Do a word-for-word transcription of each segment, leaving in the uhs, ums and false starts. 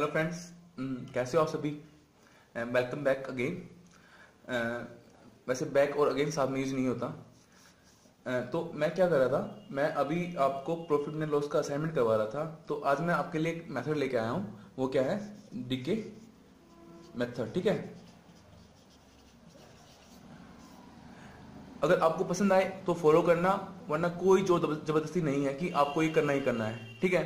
Hello friends, कैसे हो आप सभी। Welcome back again. वैसे बैक और अगेन साथ में यूज नहीं होता। uh, तो मैं क्या कर रहा था, मैं अभी आपको प्रॉफिट एंड लॉस का असाइनमेंट करवा रहा था। तो आज मैं आपके लिए एक मेथड लेके आया हूँ। वो क्या है, डीके मेथड। ठीक है, अगर आपको पसंद आए तो फॉलो करना, वरना कोई जो जबरदस्ती नहीं है कि आपको ये करना ही करना है। ठीक है,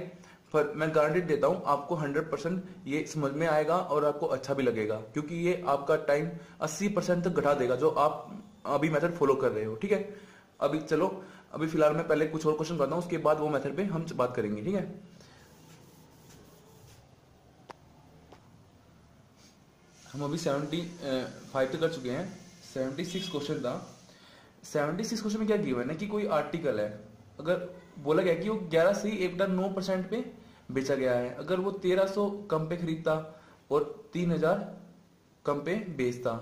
पर मैं गारंटी देता हूं आपको हंड्रेड परसेंट ये समझ में आएगा और आपको अच्छा भी लगेगा, क्योंकि ये आपका टाइम अस्सी परसेंट तक घटा देगा जो आप अभी मेथड फॉलो कर रहे हो। ठीक है, अभी चलो, अभी फिलहाल मैं पहले कुछ और क्वेश्चन करता हूं, उसके बाद वो मेथड पे हम बात करेंगे। ठीक है, हम अभी पचहत्तर तक कर चुके हैं। छिहत्तर क्वेश्चन था। छिहत्तर क्वेश्चन में क्या गिवन है कि कोई आर्टिकल है, अगर बोला गया कि वो ग्यारह से ही एक दशमलव नौ परसेंट पे बेचा गया है, अगर वो तेरह सौ कम पे खरीदता और तीन हज़ार कम पे बेचता,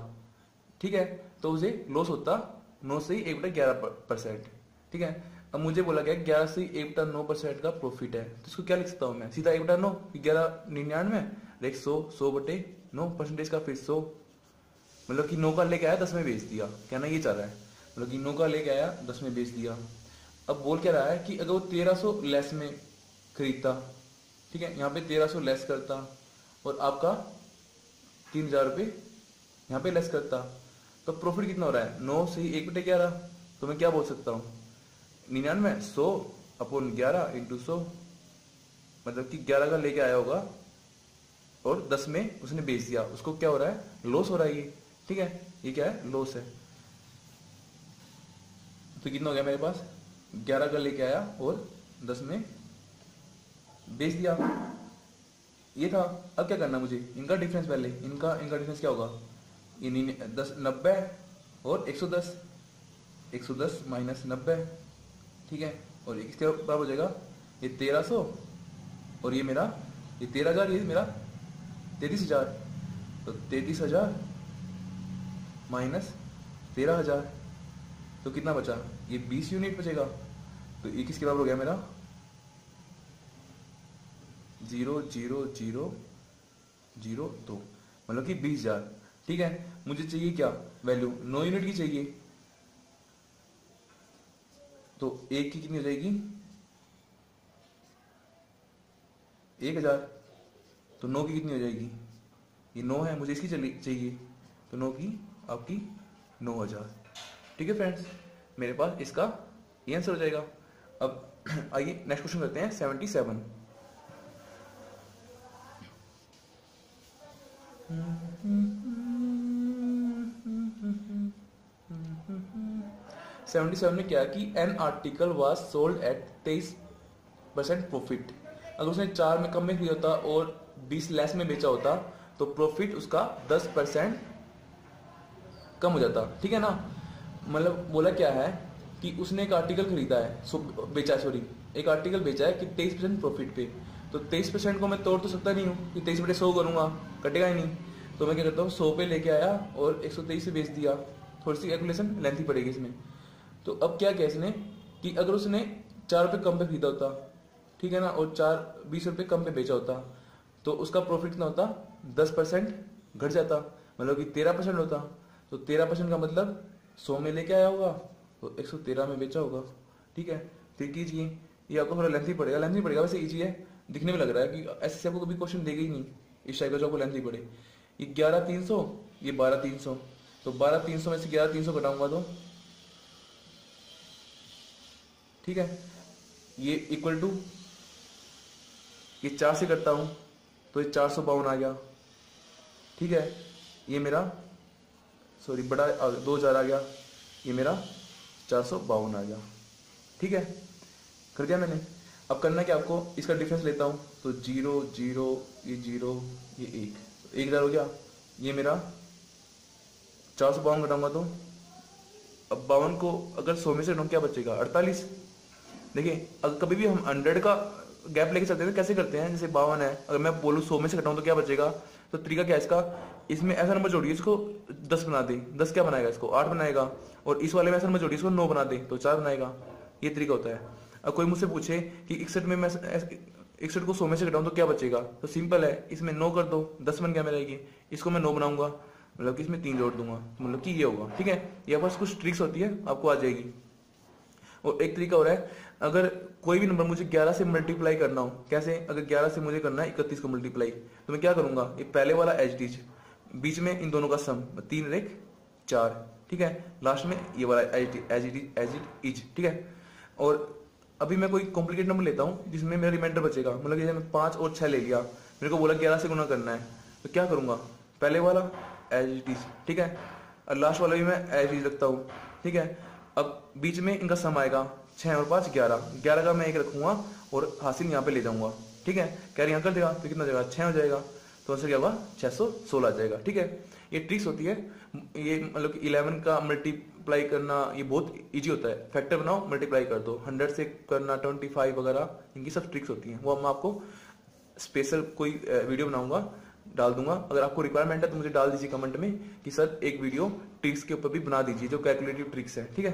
ठीक है, तो उसे लॉस होता नौ से ही एक बटा ग्यारह परसेंट। ठीक है, अब मुझे बोला गया ग्यारह से ही एक बटा नौ परसेंट का प्रॉफिट है, तो इसको क्या लिख सकता हूँ मैं, सीधा एक बटा नौ, ग्यारह निन्यानवे, एक सौ, सौ बटे नौ परसेंटेज का, फिर सौ, मतलब कि नौ का लेके आया दस में बेच दिया। कहना ये चाह रहा है, मतलब कि नौ का लेके आया दस में बेच दिया। अब बोल क्या रहा है कि अगर वो तेरह सौ लेस में खरीदता, ठीक है, यहाँ पे तेरह सौ लेस करता और आपका तीन हजार रुपये यहाँ पे लेस करता, तो प्रॉफिट कितना हो रहा है, नौ से ही एक बटे ग्यारह। तो मैं क्या बोल सकता हूँ, निन्यानवे सौ अपन ग्यारह इंटू सौ, मतलब कि ग्यारह का लेके आया होगा और दस में उसने बेच दिया, उसको क्या हो रहा है, लॉस हो रहा है ये। ठीक है, ये क्या है, लॉस है। तो कितना हो गया मेरे पास, ग्यारह का लेके आया और दस में बेच दिया, ये था। अब क्या करना मुझे, इनका डिफरेंस पहले, इनका इनका डिफरेंस क्या होगा, इन दस नब्बे और एक सौ दस, एक सौ दस माइनस नब्बे, ठीक है, और इसके बराबर हो जाएगा ये तेरह सौ और ये मेरा ये तेरह हज़ार, ये मेरा तैंतीस हज़ार, तो तैंतीस हज़ार माइनस तेरह हज़ार, तो कितना बचा, ये बीस यूनिट बचेगा। तो ये किसके बराबर हो गया मेरा, जीरो जीरो जीरो जीरो दो, मतलब कि बीस हज़ार। ठीक है, मुझे चाहिए क्या वैल्यू, नौ यूनिट की चाहिए, तो एक की कितनी हो जाएगी, एक हज़ार, तो नौ की कितनी हो जाएगी, ये नौ है, मुझे इसकी चाहिए, तो नौ की आपकी नौ हज़ार। ठीक है फ्रेंड्स, मेरे पास इसका ये आंसर हो जाएगा। अब आइए नेक्स्ट क्वेश्चन करते हैं, सतहत्तर। सतहत्तर में क्या है कि an article was sold at तेईस परसेंट प्रॉफिट, अगर उसने चार में कम में खरीदा होता और बीस लेस में बेचा होता तो प्रॉफिट उसका दस परसेंट कम हो जाता। ठीक है ना, मतलब बोला क्या है कि उसने एक आर्टिकल खरीदा है, सो बेचा सॉरी एक आर्टिकल बेचा है कि तेईस परसेंट प्रॉफिट पे, तो तेईस परसेंट को मैं तोड़ तो सकता नहीं हूँ कि तेईस बटे सौ करूँगा, कटेगा ही नहीं। तो मैं क्या करता हूँ, सौ पे लेके आया और एक सौ तेईस से बेच दिया। थोड़ी सी कैलकुलेशन लेंथी पड़ेगी इसमें। तो अब क्या किया इसने कि अगर उसने चार रुपये कम पे खरीदा होता, ठीक है ना, और चार बीस रुपये कम पे बेचा होता, तो उसका प्रॉफिट कितना होता, दस परसेंट घट जाता, मतलब कि तेरह परसेंट होता। तो तेरह परसेंट का मतलब सौ में लेके आया होगा तो एक सौ तेरह में बेचा होगा। ठीक है, ठीक कीजिए, ये आपको थोड़ा लेंथी पड़ेगा, लेंथी पड़ेगा, वैसे इजी है, दिखने में लग रहा है कि ऐसे से आपको कभी क्वेश्चन देगा ही नहीं इस टाइप का जो आपको लेंथी पड़े। ये ग्यारह तीन सौ, ये बारह तीन सौ, तो बारह तीन सौ में से ग्यारह तीन सौ घटाऊंगा तो, ठीक है, ये इक्वल टू ये चार से करता हूँ तो ये चार सौ बावन आ गया। ठीक है, ये मेरा सॉरी बड़ा दो हज़ार आ गया, ये मेरा चार सौ बावन आ गया। ठीक है, कर दिया मैंने। अब करना क्या, आपको इसका डिफरेंस लेता हूँ, तो जीरो जीरो ये जीरो ये एक, तो एक हज़ार हो गया, ये मेरा चार सौ बावन घटाऊँगा तो, अब बावन को अगर सौ में से घटाऊँ क्या बचेगा, अड़तालीस। देखिए, अगर कभी भी हम हंड्रेड का गैप लेके चलते हैं तो कैसे करते हैं, जैसे बावन है, अगर मैं बोलूँ सौ में से घटाऊँ तो क्या बचेगा, तो तरीका क्या है इसका, इसमें ऐसा नंबर जोड़िए इसको दस बना दे, दस क्या बनाएगा, इसको आठ बनाएगा, और इस वाले में ऐसा नंबर जोड़िए इसको नौ बना दे तो चार बनाएगा। ये तरीका होता है। अब कोई मुझसे पूछे कि इकसठ में मैं इकसठ को सौ में से घटाऊं तो क्या बचेगा, तो सिंपल है, इसमें नौ कर दो, दस बन क्या में रहेगी, इसको मैं नौ बनाऊंगा, मतलब कि इसमें तीन जोड़ दूंगा, तो मतलब कि ये होगा। ठीक है, ये आपके पास कुछ ट्रिक्स होती है, आपको आ जाएगी। और एक तरीका हो रहा है, अगर कोई भी नंबर मुझे ग्यारह से मल्टीप्लाई करना हो, कैसे, अगर ग्यारह से मुझे करना है इकतीस को मल्टीप्लाई, तो मैं क्या करूंगा, ये पहले वाला एचडीज, बीच में इन दोनों का सम, तीन एक चार, ठीक है, लास्ट में ये वाला एच इट इज, ठीक है। और अभी मैं कोई कॉम्प्लिकेट नंबर लेता हूँ जिसमें मेरा रिमाइंडर बचेगा, मतलब जैसे मैं पाँच और छः ले लिया, मेरे को बोला ग्यारह से गुना करना है, तो क्या करूँगा, पहले वाला एज इट इज, ठीक है, और लास्ट वाला भी मैं एज इट इज रखता हूँ, ठीक है। अब बीच में इनका सम आएगा, छः और पाँच ग्यारह, ग्यारह का मैं एक रखूँगा और हासिल यहाँ पे ले जाऊँगा, ठीक है, कैरी यहाँ कर देगा तो कितना जाएगा, छः हो जाएगा, तो आंसर क्या होगा, छः सौ सोलह आ जाएगा। ठीक है, ये ट्रिक्स होती है, ये मतलब इलेवन का मल्टीप्लाई करना ये बहुत इजी होता है, फैक्टर बनाओ मल्टीप्लाई कर दो, हंड्रेड से करना, ट्वेंटी फाइव वगैरह, इनकी सब ट्रिक्स होती हैं, वो मैं आपको स्पेशल कोई वीडियो बनाऊंगा, डाल दूंगा। अगर आपको रिक्वायरमेंट है तो मुझे डाल दीजिए कमेंट में कि सर एक वीडियो ट्रिक्स के ऊपर भी बना दीजिए, जो कैलकुलेटिव ट्रिक्स है। ठीक है,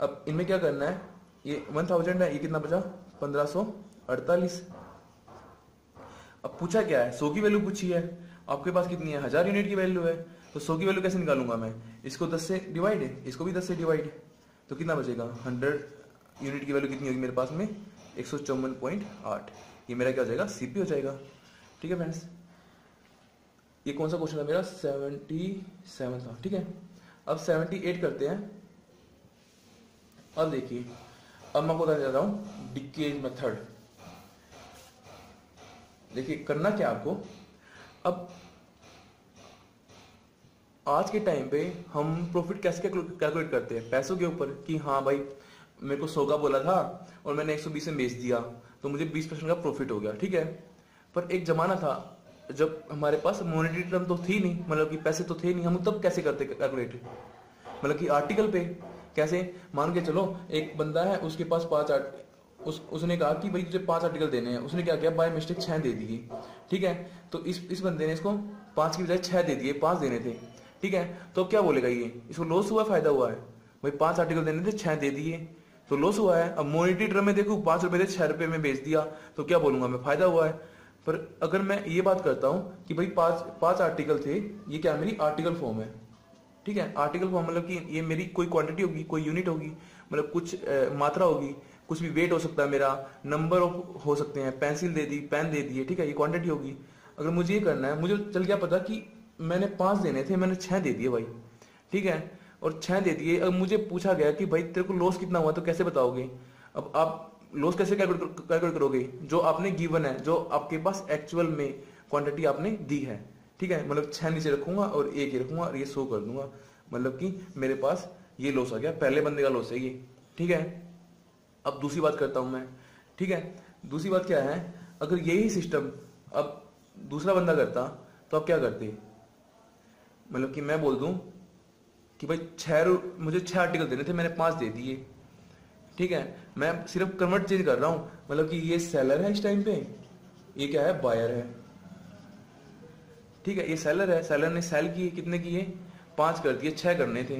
अब इनमें क्या करना है, ये वन थाउजेंड है, ये कितना बचा, पंद्रह सौ अड़तालीस। अब पूछा क्या है, सौ की वैल्यू पूछी है, आपके पास कितनी है, हजार यूनिट की वैल्यू है, तो सौ की वैल्यू कैसे निकालूंगा मैं, इसको दस से डिवाइड है, इसको भी दस से डिवाइड, तो कितना बचेगा, हंड्रेड यूनिट की वैल्यू कितनी होगी मेरे पास में, एक सौ चौवन पॉइंट आठ, ये मेरा क्या हो जाएगा, सीपी हो जाएगा। ठीक है फ्रेंड्स, ये कौन सा क्वेश्चन है मेरा, सेवेंटी सेवन था। ठीक है, अब सेवेंटी एट करते हैं। अब देखिए, अब मैं आपको बताने जा रहा हूँ डिकेज मेथड। देखिए करना क्या आपको, अब आज के टाइम पे हम प्रॉफिट कैसे कैलकुलेट करते हैं, पैसों के ऊपर, कि हाँ भाई मेरे को सौ का बोला था और मैंने एक सौ बीस में बेच दिया तो मुझे बीस परसेंट का प्रॉफिट हो गया। ठीक है, पर एक जमाना था जब हमारे पास मॉनेटरी टर्म तो थी नहीं, मतलब कि पैसे तो थे नहीं, हम तब कैसे करते कैलकुलेट, मतलब कि आर्टिकल पे कैसे, मान के चलो एक बंदा है, उसके पास पाँच आर्ट उस उसने कहा कि भाई तुझे पांच आर्टिकल देने हैं, उसने क्या किया, बाय मिस्टेक छह दे दिए। ठीक है, तो इस इस बंदे ने इसको पांच की बजाय छह दे दिए, पांच देने थे। ठीक है, तो क्या बोलेगा ये, इसको लॉस हुआ फायदा हुआ है, भाई पांच आर्टिकल देने थे छह दे दिए तो लॉस हुआ है। अब मोनिटरी टर्म में देखो पांच रुपए थे छह रुपए में बेच दिया तो क्या बोलूंगा मैं, फायदा हुआ है। पर अगर मैं ये बात करता हूँ कि भाई पांच पांच आर्टिकल थे, ये क्या मेरी आर्टिकल फॉर्म है। ठीक है, आर्टिकल फॉर्म मतलब कि ये मेरी कोई क्वांटिटी होगी, कोई यूनिट होगी, मतलब कुछ मात्रा होगी, कुछ भी वेट हो सकता है, मेरा नंबर हो सकते हैं, पेंसिल दे दी, पेन दे दिए। ठीक है, ये क्वांटिटी होगी। अगर मुझे ये करना है, मुझे चल गया पता कि मैंने पाँच देने थे, मैंने छः दे दिए भाई। ठीक है, और छः दे दिए। अब मुझे पूछा गया कि भाई तेरे को लॉस कितना हुआ, तो कैसे बताओगे, अब आप लॉस कैसे कैलकुलेट करोगे, जो आपने गिवन है, जो आपके पास एक्चुअल में क्वान्टिटी आपने दी है। ठीक है, मतलब छः नीचे रखूंगा और एक ही रखूंगा और ये सौ कर दूंगा, मतलब कि मेरे पास ये लॉस आ गया, पहले बंदे का लॉस है ये। ठीक है, अब दूसरी बात करता हूं मैं। ठीक है, दूसरी बात क्या है, अगर यही सिस्टम अब दूसरा बंदा करता तो आप क्या करते, मतलब कि मैं बोल दूं कि भाई छह मुझे छह आर्टिकल देने थे, मैंने पांच दे दिए। ठीक है, मैं सिर्फ कन्वर्ट चेंज कर रहा हूं, मतलब कि ये सेलर है इस टाइम पे, ये क्या है, बायर है। ठीक है, ये सेलर है, सेलर ने सेल किए, कितने किए, पांच कर दिए, छह करने थे,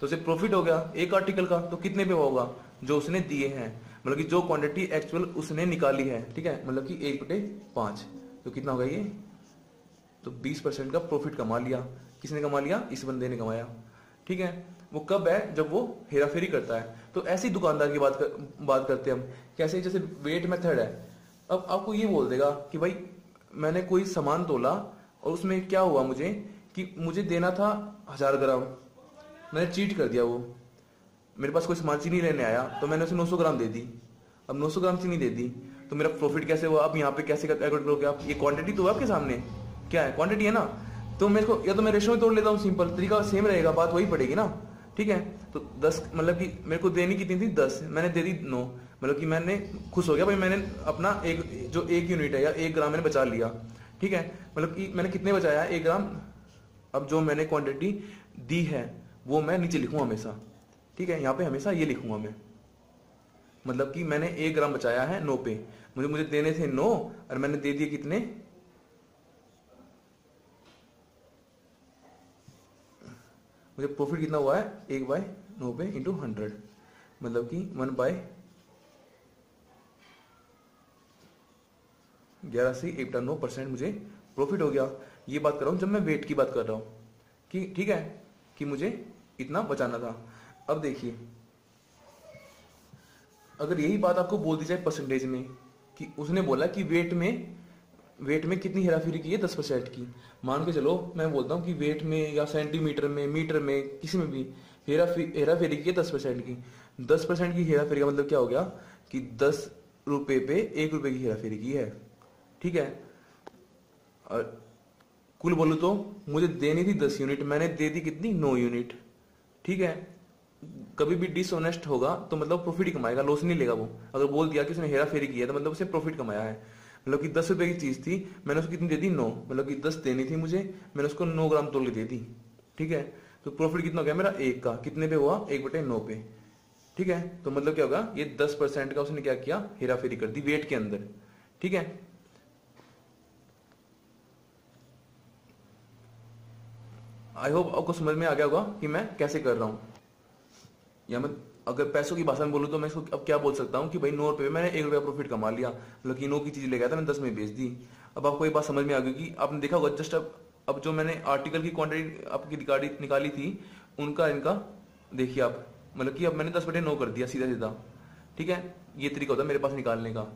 तो उसे प्रॉफिट हो गया एक आर्टिकल का, तो कितने पे होगा, जो उसने दिए हैं, मतलब कि जो क्वांटिटी एक्चुअल उसने निकाली है। ठीक है, मतलब कि एक बटे पांच, तो कितना होगा ये, तो बीस परसेंट का प्रॉफिट कमा लिया। किसने कमा लिया, इस बंदे ने कमाया। ठीक है, वो कब है, जब वो हेराफेरी करता है। तो ऐसी दुकानदार की बात कर, बात करते हम कैसे, जैसे वेट मेथड है। अब आपको ये बोल देगा कि भाई मैंने कोई सामान तोला और उसमें क्या हुआ मुझे, कि मुझे देना था हजार ग्राम, मैंने चीट कर दिया, वो मेरे पास कोई सामान चीनी लेने आया तो मैंने उसे नौ सौ ग्राम दे दी, अब नौ सौ ग्राम चीनी दे दी, तो मेरा प्रॉफिट कैसे हुआ, अब यहाँ पे कैसे कैलकुलेट करोगे आप, ये क्वांटिटी तो है आपके सामने, क्या है, क्वांटिटी है ना, तो मेरे को या तो मैं रेशो में तोड़ लेता हूँ, सिंपल तरीका सेम रहेगा, बात वही पड़ेगी ना। ठीक है, तो दस, मतलब कि मेरे को देनी कितनी थी, दस, मैंने दे दी नौ, मतलब कि मैंने खुश हो गया भाई, मैंने अपना एक जो एक यूनिट है या एक ग्राम मैंने बचा लिया। ठीक है, मतलब कि मैंने कितने बचाया, एक ग्राम, अब जो मैंने क्वान्टिटी दी है वो मैं नीचे लिखूँ हमेशा। ठीक है, यहाँ पे हमेशा ये लिखूंगा मैं, मतलब कि मैंने एक ग्राम बचाया है नौ पे, मुझे मुझे देने थे नौ और मैंने दे दिए कितने, मुझे प्रॉफिट कितना हुआ है, एक बाय नौ पे इंटू हंड्रेड, मतलब कि वन बाय ग्यारह से एटा नौ परसेंट मुझे प्रॉफिट हो गया। ये बात कर रहा हूँ जब मैं वेट की बात कर रहा हूँ कि ठीक है कि मुझे इतना बचाना था। अब देखिए अगर यही बात आपको बोल दी जाए परसेंटेज में कि उसने बोला कि वेट में वेट में कितनी हेराफेरी की है, दस परसेंट की। मान के चलो मैं बोलता हूँ कि वेट में या सेंटीमीटर में मीटर में किसी में भी हेराफेरी की है दस परसेंट की। दस परसेंट की हेराफेरी का मतलब क्या हो गया कि दस रुपये पे एक रुपये की हेराफेरी की है, ठीक है। और कुल बोलूँ तो मुझे देनी थी दस यूनिट, मैंने दे दी कितनी, नौ यूनिट, ठीक है। कभी भी डिसऑनेस्ट होगा तो मतलब प्रॉफिट ही कमाएगा, लॉस नहीं लेगा वो। अगर बोल दिया कि उसने हेरा फेरी किया तो मतलब उसने प्रॉफिट कमाया है। मतलब कि दस रुपए की चीज थी, मैंने उसको कितनी दे दी, नौ। मतलब कि दस देनी थी मुझे, मैंने उसको नौ ग्राम तोल के दे दी, ठीक है। तो प्रॉफिट कितना हो गया मेरा, एक का। कितने पे हुआ, एक बटे नौ पे, ठीक है। तो मतलब क्या होगा, ये दस परसेंट का उसने क्या किया, हेरा फेरी कर दी वेट के अंदर, ठीक है। आई होप आपको समझ में आ गया होगा कि मैं कैसे कर रहा हूँ। या मैं अगर पैसों की भाषा में बोलूँ तो मैं इसको अब क्या बोल सकता हूँ कि भाई नौ रुपये मैंने एक रुपया प्रॉफिट कमा लिया, मतलब कि नौ की चीज़ ले गया था, मैंने दस में बेच दी। अब आपको ये बात समझ में आ गई कि आपने देखा होगा जस्ट अब अब जो मैंने आर्टिकल की क्वांटिटी आपकी निकाली निकाली थी उनका इनका देखिए आप, मतलब कि अब मैंने दस बटे नौ कर दिया सीधा सीधा, ठीक है। ये तरीका होता है मेरे पास निकालने का,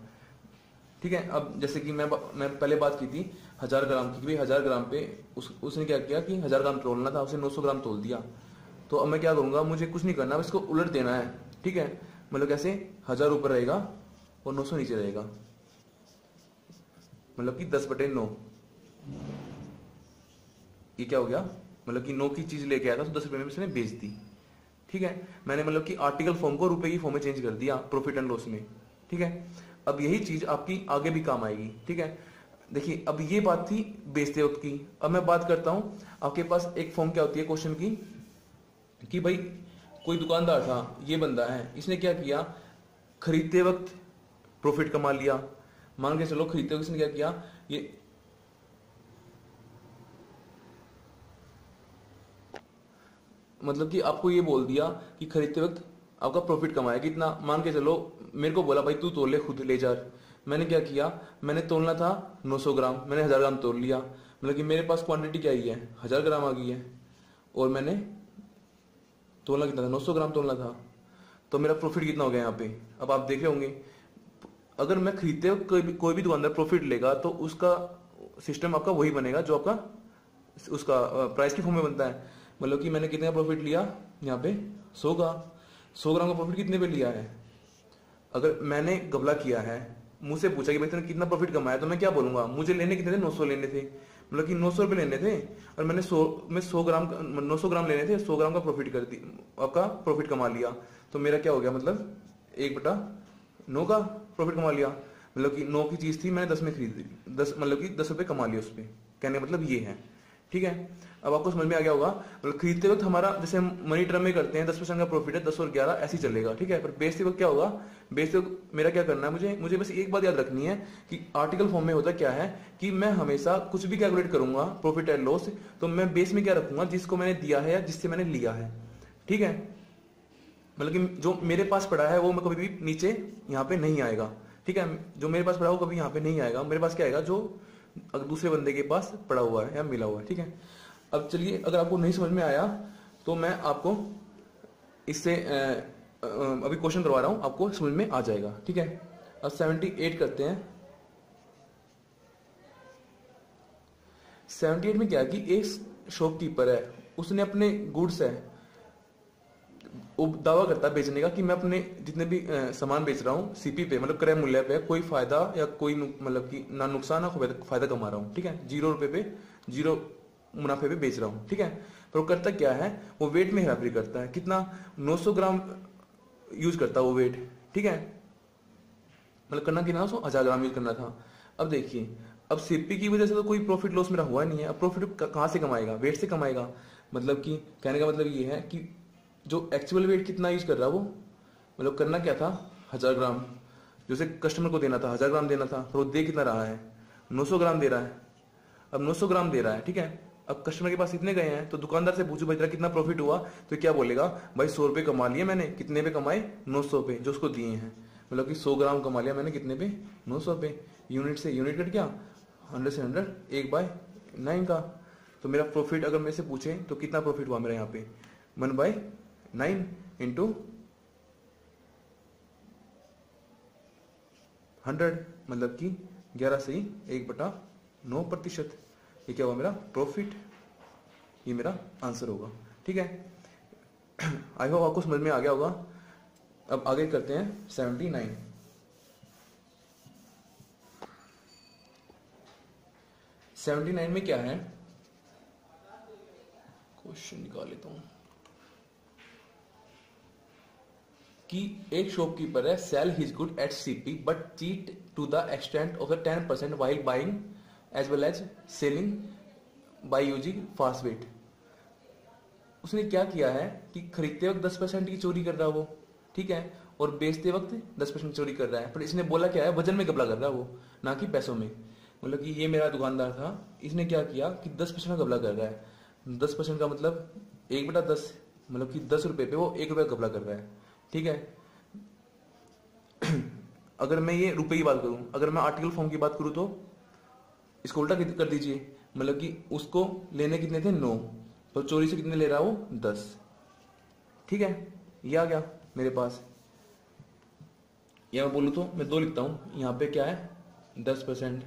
ठीक है। अब जैसे कि मैं मैं पहले बात की थी हज़ार ग्राम की, भाई हज़ार ग्राम पे उसने क्या किया कि हज़ार ग्राम तोलना था, उसने नौ सौ ग्राम तोल दिया। तो अब मैं क्या करूंगा, मुझे कुछ नहीं करना, इसको उलट देना है, ठीक है। मतलब कैसे, हजार ऊपर रहेगा और नौ सौ नीचे रहेगा, मतलब कि दस बटे नौ। ये क्या हो गया, मतलब कि नौ की चीज लेके आया था तो दस रुपए में इसने बेच दी, ठीक है। मैंने मतलब कि आर्टिकल फॉर्म को रुपए की फॉर्म में चेंज कर दिया प्रॉफिट एंड लॉस में, ठीक है। अब यही चीज आपकी आगे भी काम आएगी, ठीक है। देखिए अब ये बात थी बेचते वक्त की। अब मैं बात करता हूँ, आपके पास एक फॉर्म क्या होती है क्वेश्चन की कि भाई कोई दुकानदार था, ये बंदा है, इसने क्या किया, खरीदते वक्त प्रॉफिट कमा लिया। मान के चलो खरीदते वक्त इसने क्या किया, ये मतलब कि आपको ये बोल दिया कि खरीदते वक्त आपका प्रॉफिट कमाया कितना। मान के चलो मेरे को बोला भाई तू तोल ले खुद ले जा। मैंने क्या किया, मैंने तोलना था नौ सौ ग्राम, मैंने हजार ग्राम तोल लिया। मतलब कि मेरे पास क्वांटिटी क्या आई है, हजार ग्राम आ गई है और मैंने तोलना कितना था, नौ सौ ग्राम तोलना था। तो मेरा प्रॉफिट कितना हो गया यहाँ पे। अब आप देखे होंगे अगर मैं खरीदते हुए कोई भी कोई भी दुकानदार प्रॉफिट लेगा तो उसका सिस्टम आपका वही बनेगा जो आपका उसका प्राइस की फॉर्म में बनता है। मतलब कि मैंने कितने का प्रॉफिट लिया यहाँ पे, सौ का। सौ ग्राम का प्रॉफिट कितने पे लिया है। अगर मैंने घबला किया है, मुझसे पूछा कि भाई तुमने कितना प्रॉफिट कमाया, तो मैं क्या बोलूंगा, मुझे लेने कितने थे, नौ सौ लेने थे। मतलब कि नौ सौ रुपये लेने थे और मैंने सौ में सौ ग्राम नौ सौ ग्राम लेने थे, सौ ग्राम का प्रॉफिट कर दी, आपका प्रॉफिट कमा लिया। तो मेरा क्या हो गया, मतलब एक बटा नौ का प्रॉफिट कमा लिया। मतलब कि नौ की चीज़ थी, मैंने दस में खरीदी, दस मतलब कि दस रुपये कमा लिया उस पर। कहने का मतलब ये है, ठीक है। अब आपको समझ में आ गया होगा। मतलब खरीदते वक्त हमारा जैसे मनी टर्म में करते हैं, दस परसेंट का प्रॉफिट है, दस और ग्यारह ऐसे चलेगा, ठीक है। पर बेचते वक्त क्या होगा, बेचते वक्त मेरा क्या करना है, मुझे मुझे बस एक बात याद रखनी है कि आर्टिकल फॉर्म में होता क्या है कि मैं हमेशा कुछ भी कैलकुलेट करूंगा प्रॉफिट एंड लॉस, तो मैं बेस में क्या रखूंगा, जिसको मैंने दिया है या जिससे मैंने लिया है, ठीक है। मतलब कि जो मेरे पास पड़ा है वो मैं कभी भी नीचे यहाँ पे नहीं आएगा, ठीक है। जो मेरे पास पड़ा वो कभी यहाँ पे नहीं आएगा। मेरे पास क्या आएगा, जो अगर दूसरे बंदे के पास पड़ा हुआ है या मिला हुआ है, ठीक है। अब चलिए अगर आपको नहीं समझ में आया तो मैं आपको इससे अभी क्वेश्चन करवा रहा हूँ, आपको समझ में आ जाएगा, ठीक है। अब सेवेंटी एट करते हैं। सेवेंटी एट में क्या है कि एक शॉपकीपर है, उसने अपने गुड्स है, वो दावा करता है बेचने का कि मैं अपने जितने भी सामान बेच रहा हूँ सीपी पे, मतलब क्रय मूल्य पे, कोई फायदा या कोई मतलब कि ना नुकसान ना फायदा कमा रहा हूँ, ठीक है। जीरो रुपये पे जीरो मुनाफे पे बेच रहा हूँ, ठीक है। पर वो करता क्या है, वो वेट में हेराफेरी करता है। कितना, नौ सौ ग्राम यूज करता है वो वेट, ठीक है। मतलब करना कितना, सौ हजार ग्राम यूज करना था। अब देखिए अब सीपी की वजह से तो कोई प्रॉफिट लॉस मेरा हुआ नहीं है। अब प्रॉफिट कहाँ से कमाएगा, वेट से कमाएगा। मतलब कि कहने का मतलब ये है कि जो एक्चुअल वेट कितना यूज कर रहा है वो, मतलब करना क्या था, हजार ग्राम जो उसे कस्टमर को देना था, हजार ग्राम देना था, पर वो दे कितना रहा है, नौ सौ ग्राम दे रहा है। अब नौ सौ ग्राम दे रहा है, ठीक है। अब कस्टमर के पास इतने गए हैं तो दुकानदार से पूछो भाई तेरा कितना प्रॉफिट हुआ, तो क्या बोलेगा, भाई सौ रुपये कमा लिए मैंने। कितने पे कमाए, नौ सौ पे जो उसको दिए हैं। मतलब कि सौ ग्राम कमा लिया मैंने कितने पे, नौ सौ पे। यूनिट से यूनिट कट गया, हंड्रेड से हंड्रेड एक बाय नाइन का। तो मेरा प्रॉफिट अगर मेरे से पूछे तो कितना प्रॉफिट हुआ मेरा यहाँ पे, one by nine into hundred, मतलब कि ग्यारह से ही एक बटा नौ प्रतिशत। ये क्या हुआ मेरा प्रॉफिट, ये मेरा आंसर होगा। ठीक है, आई होप आपको समझ में आ गया होगा। अब आगे करते हैं सेवेंटी नाइन। सेवेंटी नाइन में क्या है, क्वेश्चन निकाल लेता हूं कि एक शॉपकीपर है, sell his good at CP but cheat to the extent of the ten percent while buying as well as selling by using false weight. उसने क्या किया है कि खरीदते वक्त दस परसेंट की चोरी कर रहा है वो, ठीक है, और बेचते वक्त दस परसेंट चोरी कर रहा है। पर इसने बोला क्या है, वजन में घपला कर रहा है वो, ना कि पैसों में। मतलब कि ये मेरा दुकानदार था, इसने क्या किया कि दस परसेंट का घपला कर रहा है। दस परसेंट का मतलब एक बटा दस, मतलब कि दस रुपये पे वो एक रुपये का घपला कर रहा है। ठीक है, अगर मैं ये रुपये की बात करूँ, अगर मैं आर्टिकल फॉर्म की बात करूँ तो इसको उल्टा कर दीजिए। मतलब कि उसको लेने कितने थे, नौ, तो चोरी से कितने ले रहा है वो, दस। ठीक है, ये आ गया मेरे पास। या मैं बोलूँ तो मैं दो लिखता हूँ, यहाँ पे क्या है, दस परसेंट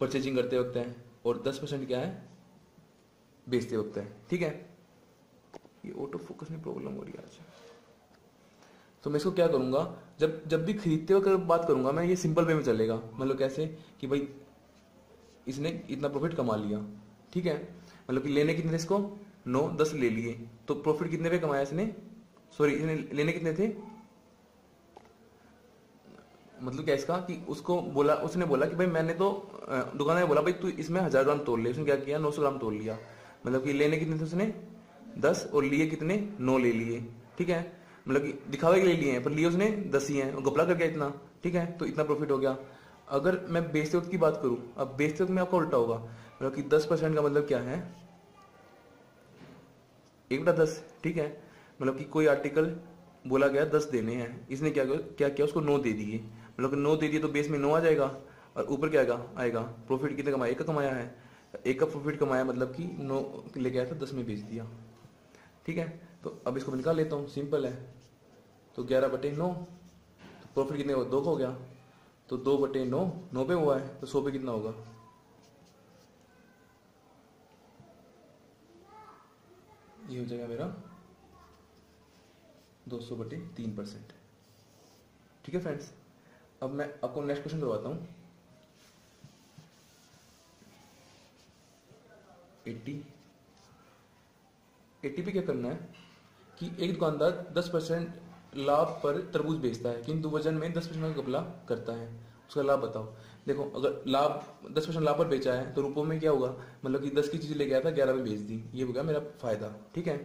परचेजिंग करते वक्त है और दस परसेंट क्या है, बेचते वक्त है। ठीक है, ये ऑटो फोकस में प्रॉब्लम हो रही है आज। तो मैं इसको क्या करूँगा, जब जब भी खरीदते वक्त बात करूँगा मैं, ये सिंपल वे में चलेगा। मतलब कैसे कि भाई इसने इतना प्रॉफिट कमा लिया, ठीक है, मतलब कि लेने कितने थे इसको, नौ, दस ले लिए, तो प्रॉफिट कितने पे कमाया इसने, सॉरी इसने लेने कितने थे, मतलब क्या इसका कि उसको बोला, उसने बोला कि भाई मैंने तो दुकानदार ने बोला भाई तू इसमें हजार ग्राम तोल ले, उसने क्या किया, नौ सौ ग्राम तोल लिया। मतलब कि लेने कितने थे उसने, दस, और लिए कितने, नौ ले लिए। ठीक है, मतलब कि दिखावे के लिए लिए हैं, पर लिए उसने दस ही हैं, और घपला कर गया इतना। ठीक है, तो इतना प्रॉफिट हो गया। अगर मैं बेचते वक्त की बात करूं, अब बेचते वक्त में आपका उल्टा होगा, मतलब कि दस परसेंट का मतलब क्या है, एक बटा दस। ठीक है, मतलब कि कोई आर्टिकल बोला गया दस देने हैं, इसने क्या क्या किया, उसको नौ दे दिए, मतलब कि नौ दे दिए तो बेस में नौ आ जाएगा और ऊपर क्या आएगा, आएगा प्रॉफिट कितने कमाया, एक का कमाया है, एक का प्रॉफिट कमाया, मतलब कि नौ लेके आया था, दस में बेच दिया। ठीक है, तो अब इसको निकाल लेता हूँ, सिंपल है। तो ग्यारह बटे नौ, तो प्रॉफिट कितने, दो का हो गया, तो दो बटे नौ, नौ पे हुआ है, तो सौ पे कितना होगा, ये हो जाएगा मेरा दो सौ बटे तीन परसेंट। ठीक है फ्रेंड्स, अब मैं आपको नेक्स्ट क्वेश्चन करवाता हूँ, एट्टी। एट्टी पे क्या करना है कि एक दुकानदार दस परसेंट लाभ पर तरबूज बेचता है, किंतु वजन में दस परसेंट का घपला करता है, उसका लाभ बताओ। देखो, अगर लाभ दस परसेंट लाभ पर बेचा है तो रुपयों में क्या होगा, मतलब कि दस की चीज लेके आया था, ग्यारह में बेच दी, ये हो गया मेरा फायदा। ठीक है,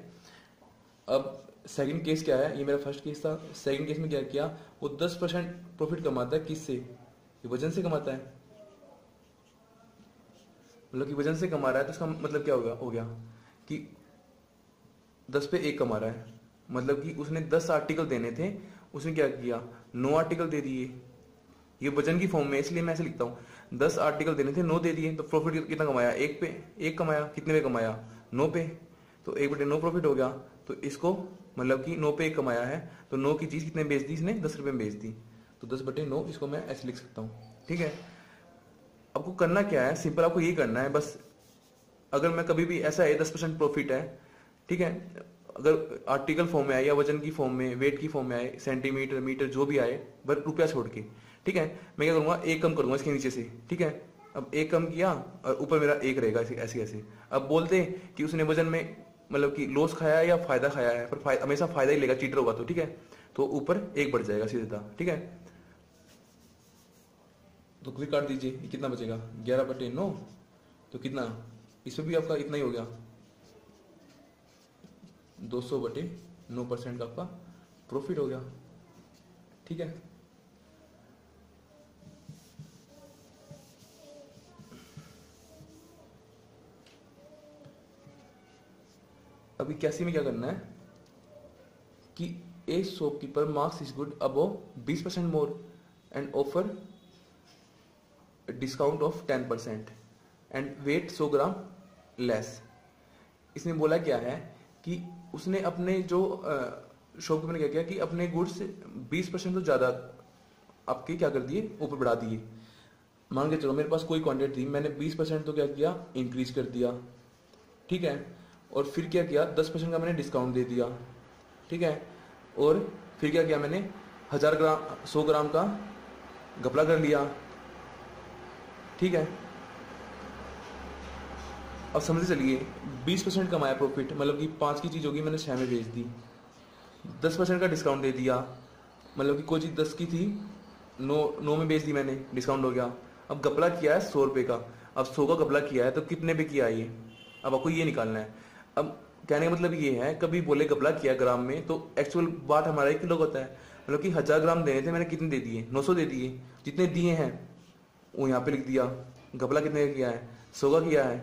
अब सेकंड केस क्या है, ये मेरा फर्स्ट केस था। सेकंड केस में क्या किया, वो दस परसेंट प्रॉफिट कमाता है, किससे, वजन से कमाता है, मतलब कि वजन से कमा रहा है, तो उसका मतलब क्या होगा, हो गया कि दस पे एक कमा रहा है। मतलब कि उसने दस आर्टिकल देने थे, उसने क्या किया, नौ आर्टिकल दे दिए, ये वजन की फॉर्म में, इसलिए मैं ऐसे लिखता हूँ, दस आर्टिकल देने थे, नौ दे दिए, तो प्रॉफिट कितना कमाया, एक पे एक कमाया, कितने पे कमाया, नौ पे, तो एक बटे नौ प्रॉफिट हो गया। तो इसको मतलब कि नौ पे एक कमाया है, तो नौ की चीज़ कितने बेच दी इसने, दस रुपये में बेच दी, तो दस बटे नौ, इसको मैं ऐसे लिख सकता हूँ। ठीक है, आपको करना क्या है, सिंपल आपको यही करना है बस। अगर मैं कभी भी ऐसा है, दस परसेंट प्रॉफिट है, ठीक है, अगर आर्टिकल फॉर्म में आए या वजन की फॉर्म में, वेट की फॉर्म में आए, सेंटीमीटर, मीटर, जो भी आए, बस रुपया छोड़ के। ठीक है, मैं क्या करूँगा, एक कम करूँगा इसके नीचे से। ठीक है, अब एक कम किया और ऊपर मेरा एक रहेगा, ऐसे ऐसे। अब बोलते कि उसने वजन में मतलब कि लॉस खाया है या फायदा खाया है, पर हमेशा फायदा ही लेगा चीटर होगा तो। ठीक है, तो ऊपर एक बढ़ जाएगा सीधा। ठीक है, तो क्लिक काट दीजिए, कितना बचेगा, ग्यारह बटे नौ, तो कितना, इसमें भी आपका इतना ही हो गया, दो सौ बटे नौ परसेंट का आपका प्रॉफिट हो गया। ठीक है, अभी इक्यासी में क्या करना है कि a shopkeeper marks his good above twenty percent more and offer a discount of ten percent and weight one hundred gram less. इसने बोला क्या है कि उसने अपने जो शॉपकीपर ने क्या किया कि अपने गुड्स बीस परसेंट तो ज़्यादा आपके क्या कर दिए ऊपर बढ़ा दिए। मान के चलो मेरे पास कोई क्वांटिटी थी, मैंने बीस परसेंट तो क्या किया इंक्रीज कर दिया, ठीक है, और फिर क्या किया दस परसेंट का मैंने डिस्काउंट दे दिया, ठीक है, और फिर क्या किया मैंने हज़ार ग्राम सौ ग्राम का घपला कर लिया, ठीक है। अब समझ चलिए बीस परसेंट कमाया प्रॉफिट, मतलब कि पाँच की चीज़ होगी मैंने छः में बेच दी, दस परसेंट का डिस्काउंट दे दिया, मतलब कि कोई चीज़ दस की थी नौ नौ में बेच दी मैंने, डिस्काउंट हो गया। अब घपला किया है सौ रुपये का, अब सौ का घपला किया है तो कितने पे किया है ये अब आपको ये निकालना है। अब कहने का मतलब ये है कभी बोले घपला किया ग्राम में तो एक्चुअल बाट हमारा एक किलो होता है, मतलब कि हज़ार ग्राम देने थे मैंने कितने दे दिए नौ सौ दे दिए, जितने दिए हैं वो यहाँ पर लिख दिया। घपला कितने का किया है सौ का किया है,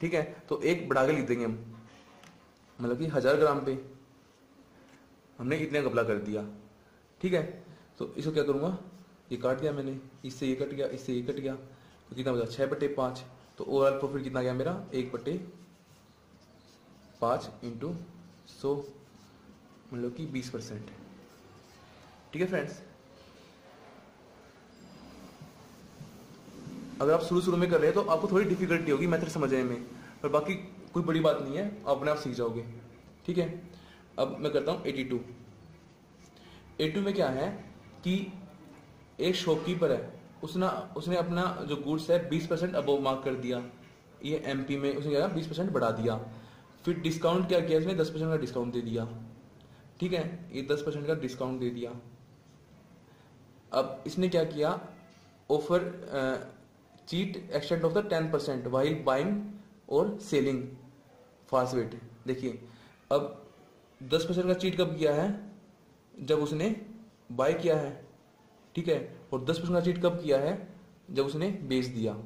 ठीक है, तो एक बढ़ा के लिख देंगे हम, मतलब कि हजार ग्राम पे हमने इतने घपला कर दिया, ठीक है। तो इसको क्या करूँगा ये काट दिया मैंने, इससे ये कट गया, इससे ये कट गया, तो कितना बचा छः बटे पाँच। तो ओवरऑल प्रॉफिट कितना गया मेरा एक बटे पाँच इंटू सौ, मतलब कि बीस परसेंट, ठीक है फ्रेंड्स। अगर आप शुरू शुरू में कर रहे हैं तो आपको थोड़ी डिफिकल्टी होगी मेथड समझने में, पर बाकी कोई बड़ी बात नहीं है, आप अपने आप सीख जाओगे, ठीक है। अब मैं करता हूँ एटी टू। एटी टू में क्या है कि एक शॉपकीपर है, उसने उसने अपना जो गुड्स है बीस परसेंट अबव मार्क कर दिया, ये एमपी में उसने क्या बीस परसेंट बढ़ा दिया, फिर डिस्काउंट क्या किया इसने दस परसेंट का डिस्काउंट दे दिया, ठीक है, ये दस परसेंट का डिस्काउंट दे दिया। अब इसने क्या किया offer cheat extent of the ten percent while buying और सेलिंग फास्ट वेट। देखिए अब दस परसेंट का चीट कब किया है जब उसने बाय किया है, ठीक है, और दस परसेंट का चीट कब किया है जब उसने बेच दिया।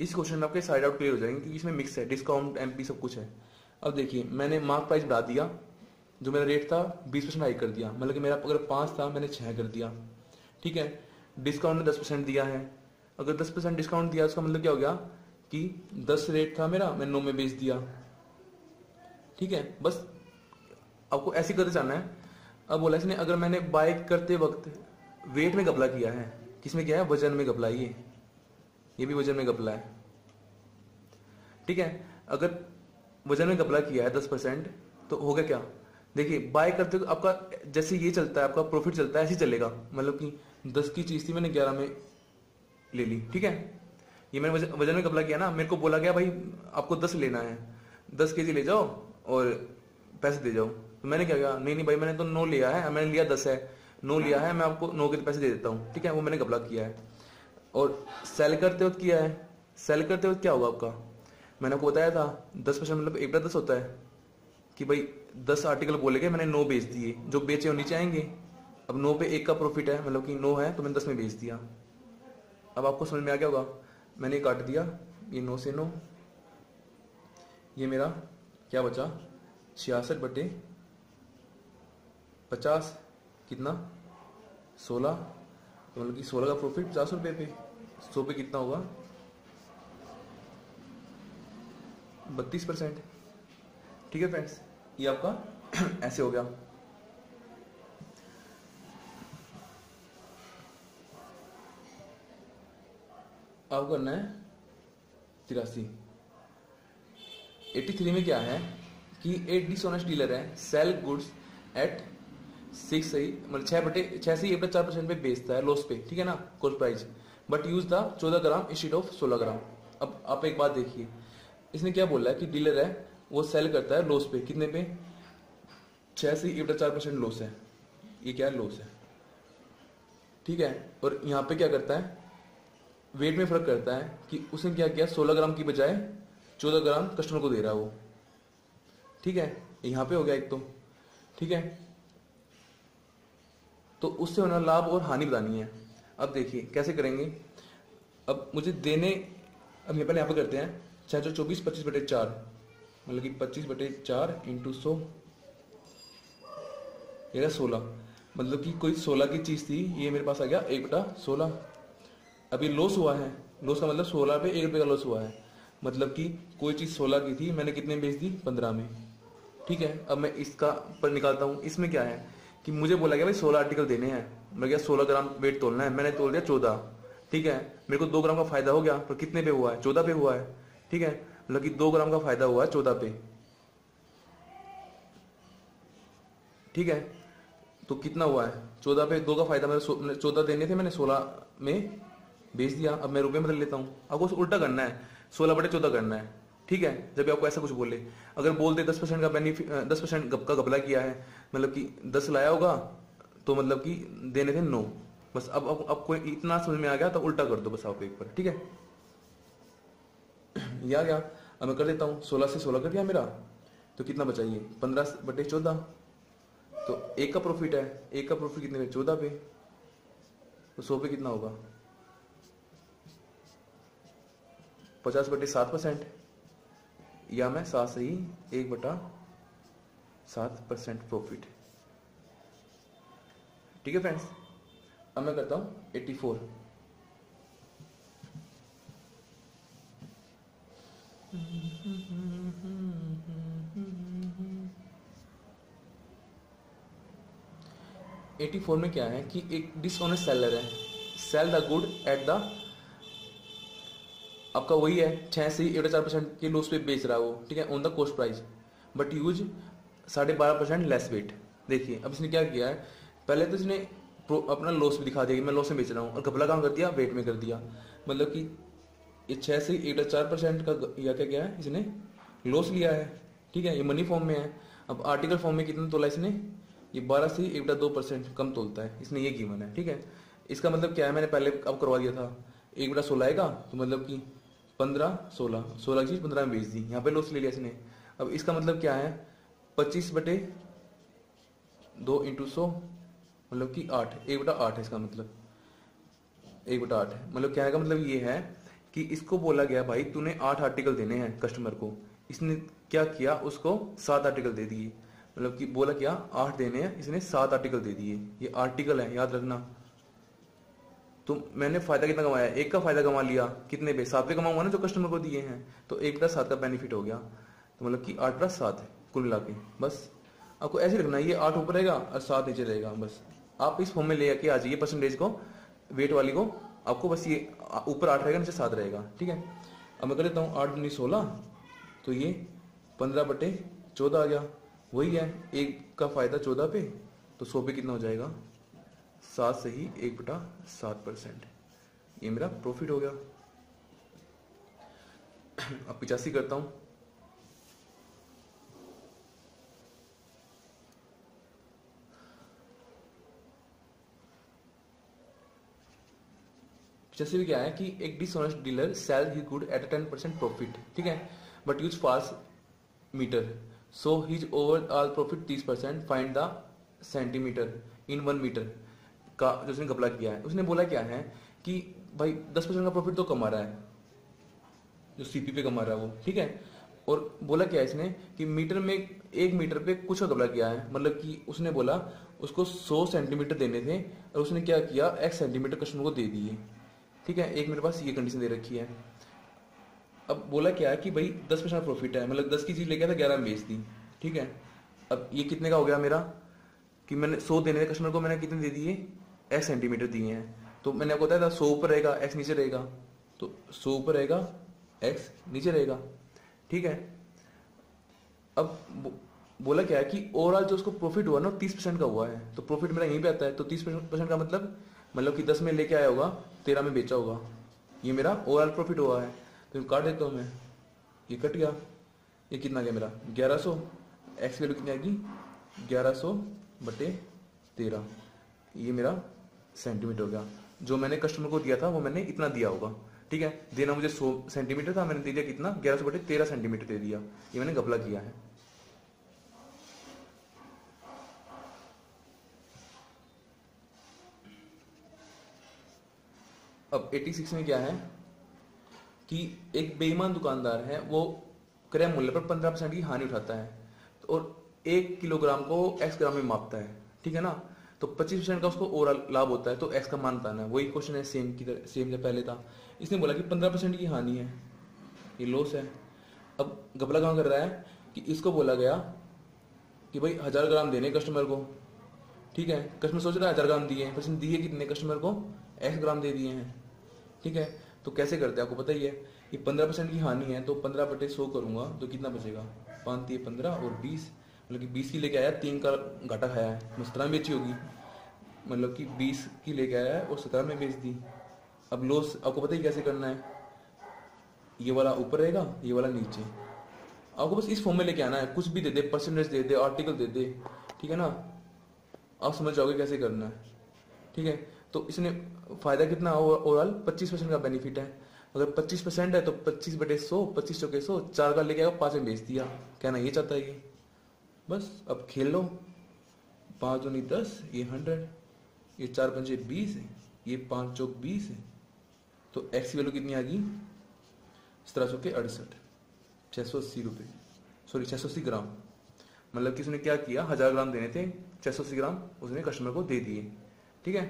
इस क्वेश्चन में आपके साइड आउट क्लियर हो जाएंगे क्योंकि इसमें मिक्स है डिस्काउंट एमपी सब कुछ है। अब देखिए मैंने मार्क प्राइस बढ़ा दिया, जो मेरा रेट था बीस परसेंट हाई कर दिया, मतलब कि मेरा अगर पाँच था मैंने छः कर दिया, ठीक है। डिस्काउंट ने दस परसेंट दिया है, अगर दस परसेंट डिस्काउंट दिया उसका मतलब क्या हो गया कि दस रेट था मेरा मैंने नौ में बेच दिया, ठीक है। बस आपको ऐसे करते जाना है। अब बोला इसने अगर मैंने बाय करते वक्त वेट में घपला किया है, किसमें क्या है वजन में घपला, ये ये भी वजन में घपला है, ठीक है। अगर वजन में घपला किया है दस परसेंट तो हो गया क्या, देखिए बाय करते हुए आपका जैसे ये चलता है आपका प्रॉफिट चलता है ऐसे चलेगा, मतलब कि दस की चीज़ थी मैंने ग्यारह में ले ली, ठीक है, ये मैंने वजन, वजन में घपला किया ना, मेरे को बोला गया भाई आपको दस लेना है दस केजी ले जाओ और पैसे दे जाओ, तो मैंने क्या किया नहीं नहीं भाई मैंने तो नौ लिया है, मैंने लिया दस है नौ लिया है, मैं आपको नौ के पैसे दे देता हूँ, ठीक है, वो मैंने घपला किया है। और सेल करते वक्त किया है, सेल करते वक्त क्या होगा आपका, मैंने आपको बताया था दस परसेंट मतलब एक बटा दस होता है कि भाई दस आर्टिकल बोले गए मैंने नौ बेच दिए, जो बेचे वो नीचे आएंगे, अब नौ पे एक का प्रॉफिट है, मतलब कि नौ है तो मैंने दस में बेच दिया। अब आपको समझ में आ गया होगा, मैंने काट दिया ये नौ से नौ, ये मेरा क्या बचा छियासठ बटे पचास कितना सोलह, तो मतलब कि सोलह का प्रॉफिट पचास रुपये पे, सौ पे कितना होगा बत्तीस परसेंट, ठीक है फ्रेंड्स। ये आपका ऐसे हो गया। अब करना है तिरासी। एट्टी थ्री में क्या है कि एक डिसऑनेस्ट डीलर है, सेल गुड्स एट सिक्स से मतलब छः बटे छः से एक बटे चार परसेंट पे बेचता है लॉस पे, ठीक है ना, cost price, but use the चौदह ग्राम इंस्टेड ऑफ सोलह ग्राम। अब आप एक बात देखिए, इसने क्या बोला है कि डीलर है वो सेल करता है लॉस पे, कितने पे छः से एक बटा चार परसेंट लॉस है, ये क्या है लॉस है, ठीक है। और यहाँ पे क्या करता है वेट में फ़र्क करता है कि उसने क्या किया सोलह ग्राम की बजाय चौदह ग्राम कस्टमर को दे रहा है वो, ठीक है, यहाँ पे हो गया एक तो, ठीक है। तो उससे होना लाभ और हानि बतानी है। अब देखिए कैसे करेंगे, अब मुझे देने अब पहले यहाँ पर करते हैं छः सौ चौबीस पच्चीस बटे चार, मतलब कि पच्चीस बटे चार इंटू सौ ये रहा सोलह, मतलब कि कोई सोलह की चीज़ थी, ये मेरे पास आ गया एक बटा सोलह। अभी लॉस हुआ है, लॉस का मतलब सोलह पे एक रुपये का लॉस हुआ है, मतलब कि कोई चीज़ सोलह की थी, मैंने कितने में बेच दी, पंद्रह में। ठीक है, अब मैं इसका पर निकालता हूँ, इसमें क्या है कि मुझे बोला गया भाई सोलह आर्टिकल देने हैं, मैं क्या सोलह ग्राम वेट तोलना है, मैंने तोल दिया चौदह। ठीक है, मेरे को दो ग्राम का फायदा हो गया, पर कितने पे हुआ है, चौदह पे हुआ है। ठीक है, मतलब कि दो ग्राम का फायदा हुआ है चौदह पे। ठीक है, तो कितना हुआ है चौदह पे, दो का फायदा, मैंने चौदह देने थे, मैंने सोलह में बेच दिया। अब मैं रुपये में बदल लेता हूँ, आपको उल्टा करना है, सोलह बटे चौदह करना है। ठीक है, जब आपको ऐसा कुछ बोले, अगर बोलते दस परसेंट का बेनिफिट, दस परसेंट गप का गपला किया है, मतलब कि दस लाया होगा तो मतलब कि देने थे नौ। बस अब आपको इतना समझ में आ गया तो उल्टा कर दो बस आपको एक पर। ठीक है, यह आ गया। अब मैं कर देता हूँ, सोलह से सोलह कर दिया मेरा, तो कितना बचाइए, पंद्रह बटे चौदह। तो एक का प्रॉफिट है, एक का प्रॉफिट कितने पे, चौदह पे, तो सौ पे कितना होगा, पचास बटे सात परसेंट, या मैं सात से ही एक बटा सात परसेंट प्रॉफिट। ठीक है फ्रेंड्स, अब मैं करता हूँ चौरासी। चौरासी में क्या है कि एक डिसऑनेस्ट सेलर है, sell the good at the, आपका वही है छः से ही एक चार परसेंट के लॉस पे बेच रहा है वो। ठीक है, on the cost price but use साढ़े बारह परसेंट लेस वेट। देखिए अब इसने क्या किया है, पहले तो इसने अपना लॉस भी दिखा दिया कि मैं लॉस में बेच रहा हूँ, और घपला काम कर दिया, वेट में कर दिया, मतलब कि ये छः से एक चार परसेंट का या क्या क्या है, इसने लॉस लिया है। ठीक है, ये मनी फॉर्म में है। अब आर्टिकल फॉर्म में कितना तोला इसने, ये बारह से एक दो परसेंट कम तोलता है, इसने ये गिवन है। ठीक है, इसका मतलब क्या है, मैंने पहले अब करवा दिया था, एक बटा सोलह आएगा तो मतलब कि पंद्रह सोलह, सोलह की चीज़ पंद्रह में बेच दी, यहाँ पे लॉस ले लिया इसने। अब इसका मतलब क्या है, पच्चीस बटे दो इंटू सौ, मतलब कि आठ, एक बटा आठ है इसका मतलब, एक बटा आठ है, मतलब क्या है का मतलब ये है कि इसको बोला गया भाई तूने आठ आर्टिकल देने हैं कस्टमर को, इसने क्या किया उसको सात आर्टिकल दे दिए, मतलब कि बोला क्या आठ देने हैं, इसने सात आर्टिकल दे दिए। ये आर्टिकल है, याद रखना। तो मैंने फायदा कितना कमाया, एक का फायदा कमा लिया, कितने पे, सात पे कमाऊंगा ना जो कस्टमर को दिए हैं, तो एक बटा सात का बेनिफिट हो गया, तो मतलब कि आठ बटा सात है कुल मिला के। बस आपको ऐसे रखना है, ये आठ ऊपर रहेगा और सात नीचे रहेगा, बस आप इस फॉर्म में ले आके आ जाइए, परसेंटेज को, वेट वाली को, आपको बस ये ऊपर आठ रहेगा नीचे सात रहेगा। ठीक है, अब मैं कर देता हूँ आठ दूनी सोलह, तो ये पंद्रह बटे चौदह आ गया, वही है एक का फायदा चौदह पे, तो सौ पे कितना हो जाएगा, सात से ही एक बटा सात परसेंट, ये मेरा प्रॉफिट हो गया। अब पिचासी करता हूँ, पिचासी में क्या है कि एक dishonest dealer sell he good at ten percent profit. ठीक है, but use false metre, so his overall profit तीस percent, find the centimetre in one metre का जो उसने घपला किया है। उसने बोला क्या है कि भाई दस परसेंट का प्रॉफिट तो कमा रहा है जो सीपी पे कमा रहा है वो। ठीक है, और बोला क्या है इसने कि मीटर में, एक मीटर पे कुछ और घपला किया है, मतलब कि उसने बोला उसको सौ सेंटीमीटर देने थे और उसने क्या किया एक्स सेंटीमीटर कस्टमर को दे दिए। ठीक है, एक मेरे पास ये कंडीशन दे रखी है। अब बोला क्या है कि भाई दस परसेंट प्रॉफिट है, मतलब दस की चीज़ लेके आया था, ग्यारह में बेच दी। ठीक है, अब ये कितने का हो गया मेरा कि मैंने सौ देने थे कस्टमर को, मैंने कितने दे दिए, एक्स सेंटीमीटर दिए हैं, तो मैंने आपको बताया था सौ ऊपर रहेगा एक्स नीचे रहेगा, तो सौ ऊपर रहेगा एक्स नीचे रहेगा। ठीक है, अब बो, बोला क्या है कि ओवरऑल जो उसको प्रॉफिट हुआ ना तीस परसेंट का हुआ है, तो प्रॉफिट मेरा यहीं पे आता है, तो तीस परसेंट का मतलब मतलब कि दस में लेके आया होगा, तेरह में बेचा होगा, ये मेरा ओवरऑल प्रॉफिट हुआ है। तो काट देता हूँ मैं, ये कट गया, ये कितना गया मेरा ग्यारह सौ, एक्स वैल्यू कितनी आएगी ग्यारह सौ बटे तेरह, ये मेरा सेंटीमीटर हो गया, जो मैंने कस्टमर को दिया था वो मैंने इतना दिया होगा। ठीक है, देना मुझे सौ सेंटीमीटर था, मैंने दे दिया कितना ग्यारह सौ बटे तेरह सेंटीमीटर दे दिया, ये मैंने घपला किया है। अब छियासी में क्या है कि एक बेईमान दुकानदार है, वो क्रय मूल्य पर पंद्रह परसेंट की हानि उठाता है और एक किलोग्राम को एक्स ग्राम में मापता है। ठीक है ना। तो पच्चीस परसेंट का उसको ओवरऑल लाभ होता है। तो एक्स का मान बताना है, वही क्वेश्चन है सेम की तरह, सेम जब पहले था। इसने बोला कि पंद्रह परसेंट की हानि है, ये लॉस है। अब घपला कहाँ कर रहा है कि इसको बोला गया कि भाई हजार ग्राम देने कस्टमर को, ठीक है। कस्टमर सोच रहा है हजार ग्राम दिए हैं, परसेंट दिए कितने कस्टमर को, एक्स ग्राम दे दिए हैं, ठीक है। तो कैसे करते हैं आपको पता ही है कि पंद्रह परसेंट की हानि है, तो पंद्रह बटे सौ करूंगा तो कितना बचेगा, पाँच तीन पंद्रह और बीस, मतलब कि बीस की लेके आया, तीन का घाटा खाया है, सत्रह बेची होगी, मतलब कि बीस की लेके आया है और सत्रह में बेच दी। अब लॉस आपको पता ही कैसे करना है, ये वाला ऊपर रहेगा, ये वाला नीचे। आपको बस इस फॉर्म में लेके आना है, कुछ भी दे दे, परसेंटेज दे दे, आर्टिकल दे दे, ठीक है ना। आप समझ जाओगे कैसे करना है, ठीक है। तो इसने फायदा कितना ओवरऑल पच्चीस परसेंट का बेनिफिट है। अगर पच्चीस परसेंट है तो पच्चीस बटे सौ, पच्चीस चौके सौ, चार का लेके आया पाँच में बेच दिया, कहना ये चाहता है ये, बस अब खेल लो। पाँच दूनी दस, ये हंड्रेड, ये चार पंचे बीस, ये पाँच चौक बीस, तो एक्स की वैल्यू कितनी आ गई, सत्रह सौ के अड़सठ, छः सौ अस्सी रुपये, सॉरी छः सौ अस्सी ग्राम। मतलब कि उसने क्या किया, हज़ार ग्राम देने थे, छः सौ अस्सी ग्राम उसने कस्टमर को दे दिए, ठीक है।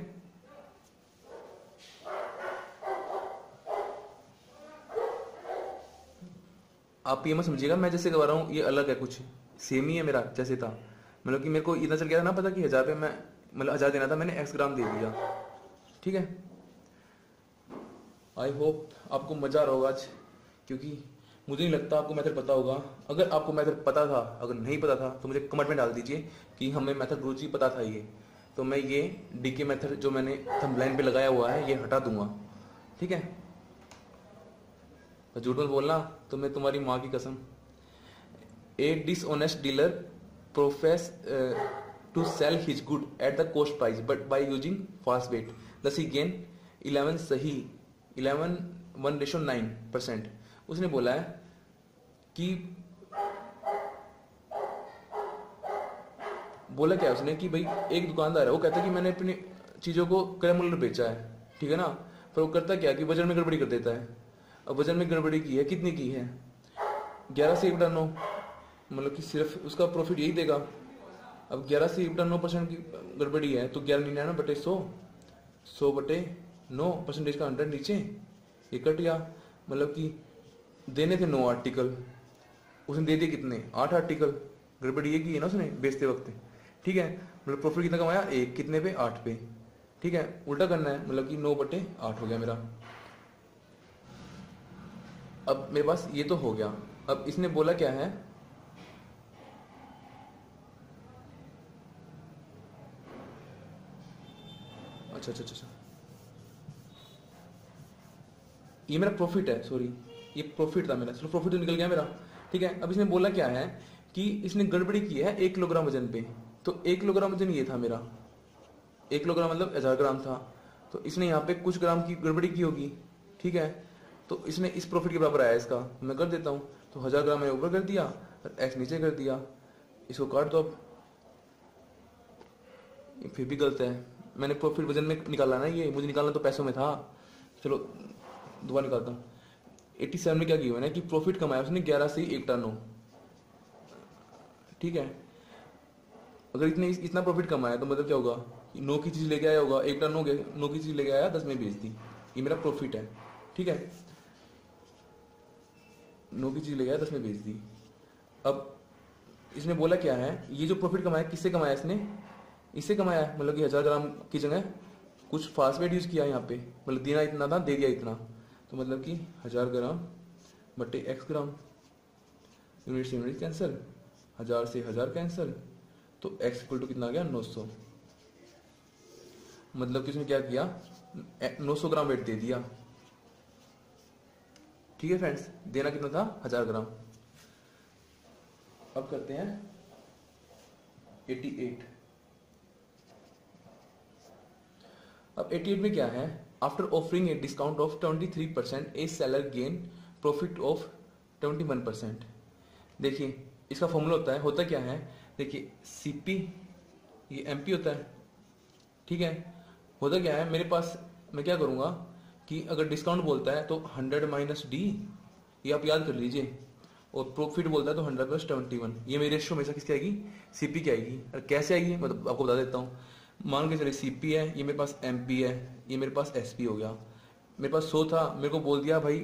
आप ये मत समझिएगा मैं जैसे करवा रहा हूँ ये अलग है, कुछ सेम ही है मेरा जैसे था। मतलब कि मेरे को इतना चल गया था ना पता कि हज़ार रुपये मैं, मतलब हज़ार देना था, मैंने एक्स ग्राम दे दिया, ठीक है। आई होप आपको मज़ा आ रहा होगा आज, क्योंकि मुझे नहीं लगता आपको मेथड पता होगा। अगर आपको मेथड पता था, अगर नहीं पता था तो मुझे कमेंट में डाल दीजिए कि हमें मेथड गुरुजी पता था ये, तो मैं ये डी के मेथड जो मैंने थंबलाइन पे लगाया हुआ है ये हटा दूंगा, ठीक है। तो झूठ मत बोलना, तो मैं तुम्हारी माँ की कसम। A dishonest dealer profess to sell his good at the cost price but by using फास्ट वेट दस ही गेन इलेवन सही eleven one ratio nine percent. उसने बोला है कि बोला क्या उसने कि भाई एक दुकानदार है, वो कहता है कि मैंने अपनी चीज़ों को क्रय मूल्य बेचा है, ठीक है ना। पर वो करता क्या कि वजन में गड़बड़ी कर देता है। अब वजन में गड़बड़ी की है, कितनी की है, ग्यारह से एक बटा नौ, मतलब कि सिर्फ उसका प्रॉफिट यही देगा। अब ग्यारह से एक बटा नौ परसेंट की गड़बड़ी है, तो ग्यारह निन्यानवे बटे सौ, सौ बटे नौ परसेंटेज का हंड्रेड नीचे, ये कट गया। मतलब कि देने थे नौ आर्टिकल, उसने दे दिए कितने, आठ आर्टिकल। गड़बड़ी ये की है ना उसने बेचते वक्त, ठीक है। मतलब प्रॉफिट कितना कमाया, एक, कितने पे, आठ पे, ठीक है। उल्टा करना है, मतलब कि नौ बटे आठ हो गया मेरा। अब मेरे पास ये तो हो गया। अब इसने बोला क्या है अच्छा अच्छा अच्छा ये मेरा प्रॉफिट है, सॉरी ये प्रॉफिट था मेरा, सिर्फ प्रॉफिट तो निकल गया मेरा, ठीक है। अब इसने बोला क्या है कि इसने गड़बड़ी की है एक किलोग्राम वजन पे, तो एक किलोग्राम वजन ये था मेरा, एक किलोग्राम मतलब हजार ग्राम था, तो इसने यहाँ पे कुछ ग्राम की गड़बड़ी की होगी, ठीक है। तो इसने इस प्रॉफिट के बराबर आया इसका, मैं कर देता हूँ, तो हजार ग्राम मैंने ऊपर कर दिया और एक्स नीचे कर दिया, इसको काट दो। अब फिर भी गलत है, मैंने प्रॉफिट वजन में निकाला ना, ये मुझे निकालना तो पैसों में था। चलो दोबारा निकालता हूँ। एट्टी सेवन में क्या किया मैंने कि प्रॉफिट कमाया उसने ग्यारह से एक टन हो, ठीक है। अगर इतने इतना प्रॉफिट कमाया तो मतलब क्या होगा, नौ की चीज़ लेके आया होगा, एक टन हो गया, नौ की चीज़ लेके आया दस में बेच दी, ये मेरा प्रॉफिट है, ठीक है। नौ की चीज़ ले गया दस में बेच दी। अब इसने बोला क्या है, ये जो प्रॉफिट कमाया किससे कमाया इसने, इससे कमाया, मतलब कि हज़ार ग्राम की जगह कुछ फास्ट वेट यूज़ किया यहाँ पे, मतलब देना इतना था, दे दिया इतना, तो मतलब कि हज़ार ग्राम बटे एक्स ग्राम, यूनिट से यूनिट कैंसल, हज़ार से हज़ार कैंसल, तो एक्स इक्वल टू कितना आ गया नौ सौ। मतलब कि उसने क्या किया, नौ सौ ग्राम वेट दे दिया, ठीक है फ्रेंड्स। देना कितना था, हजार ग्राम। अब करते हैं अठासी। अब अठासी में क्या है, after offering a discount of तेईस percent a seller gain profit of इक्कीस परसेंट। देखिए इसका फॉर्मूला होता है, होता क्या है, देखिए सीपी ये एमपी होता है, ठीक है। होता क्या है, मेरे पास मैं क्या करूँगा कि अगर डिस्काउंट बोलता है तो हंड्रेड माइनस डी, ये आप याद कर लीजिए, और प्रॉफिट बोलता है तो हंड्रेड प्लस सेवेंटी वन ये मेरी रेशियो हमेशा किसकी आएगी, सीपी की आएगी। और कैसे आएगी मतलब आपको बता देता हूँ। मान के चलिए सीपी है, ये मेरे पास एमपी है, ये मेरे पास एसपी हो गया। मेरे पास सौ था, मेरे को बोल दिया भाई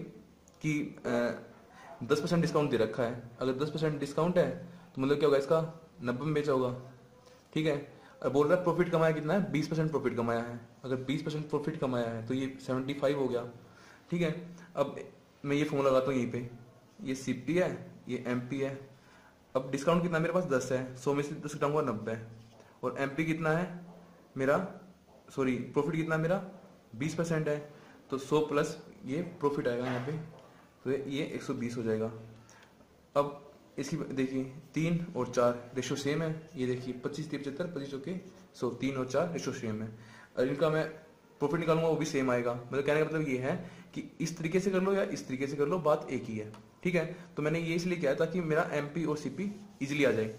कि दस परसेंट डिस्काउंट दे रखा है। अगर दस परसेंट डिस्काउंट है तो मतलब क्या होगा, इसका नब्बे में बेचा होगा, ठीक है। और बोल रहा है प्रॉफिट कमाया कितना है, बीस परसेंट प्रॉफिट कमाया है। अगर बीस परसेंट प्रॉफिट कमाया है तो ये सेवेंटी फाइव हो गया, ठीक है। अब मैं ये फॉर्मूला लगाता हूँ यहीं पे, ये सीपी है, ये एमपी है। अब डिस्काउंट कितना मेरे पास दस है, सौ में से दस घटाऊंगा नब्बे, और एमपी कितना है मेरा, सॉरी प्रॉफिट कितना मेरा बीस परसेंट है, तो सौ प्लस ये प्रॉफिट आएगा यहाँ पे, तो ये एक सौ बीस हो जाएगा। अब इसकी देखिए तीन और चार रेशो सेम है, ये देखिए पच्चीस तीन पचहत्तर पच्चीस ओके सौ, तीन और चार रेशो सेम है। और इनका मैं प्रॉफिट निकालूंगा वो भी सेम आएगा। मतलब कहने का मतलब ये है कि इस तरीके से कर लो या इस तरीके से कर लो, बात एक ही है, ठीक है। तो मैंने ये इसलिए किया ताकि मेरा एमपी और सीपी इजिली आ जाए।